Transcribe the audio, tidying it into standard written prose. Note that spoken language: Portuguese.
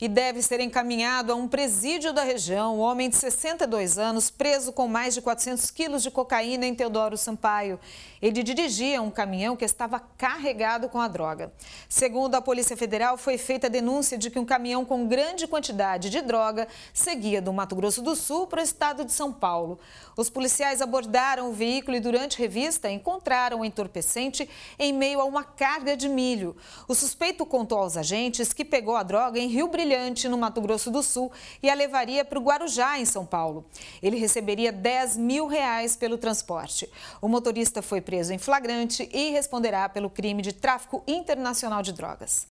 e deve ser encaminhado a um presídio da região, um homem de 62 anos, preso com mais de 400 quilos de cocaína em Teodoro Sampaio. Ele dirigia um caminhão que estava carregado com a droga. Segundo a Polícia Federal, foi feita a denúncia de que um caminhão com grande quantidade de droga seguia do Mato Grosso do Sul para o estado de São Paulo. Os policiais abordaram o veículo e, durante a revista, encontraram o entorpecente em meio a uma carga de milho. O suspeito contou aos agentes que pegou a droga em Rio Brilhante, no Mato Grosso do Sul, e a levaria para o Guarujá, em São Paulo. Ele receberia R$ 10.000 pelo transporte. O motorista foi preso em flagrante e responderá pelo crime de tráfico internacional de drogas.